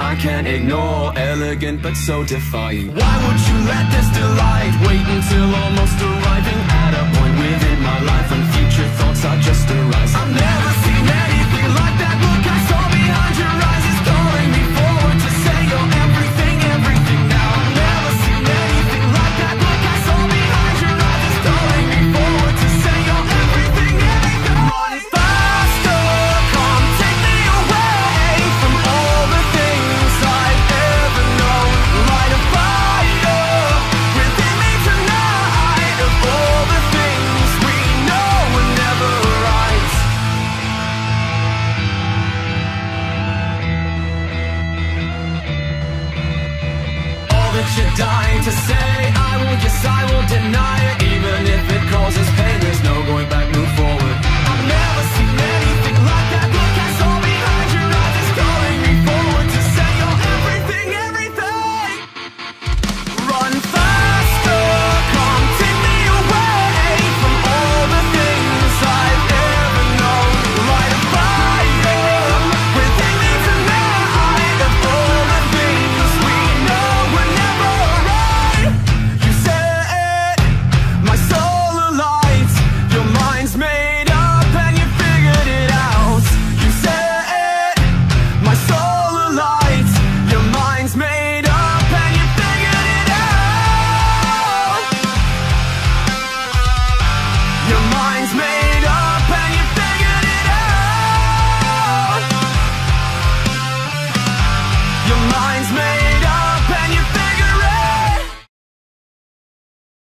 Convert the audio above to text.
I can't ignore, elegant but so defying. Why would you let this delight wait until almost arriving at a point within my life when future thoughts are just arising? I've never seen anything like that. Look, I saw behind your eyes is calling me forward to say you're everything, everything now. I've never seen anything like that. Look, I saw behind your eyes is calling me forward to say you're everything, everything now. You're dying to say, I will, yes I will deny it. Even if it causes pain, there's no going back, move forward.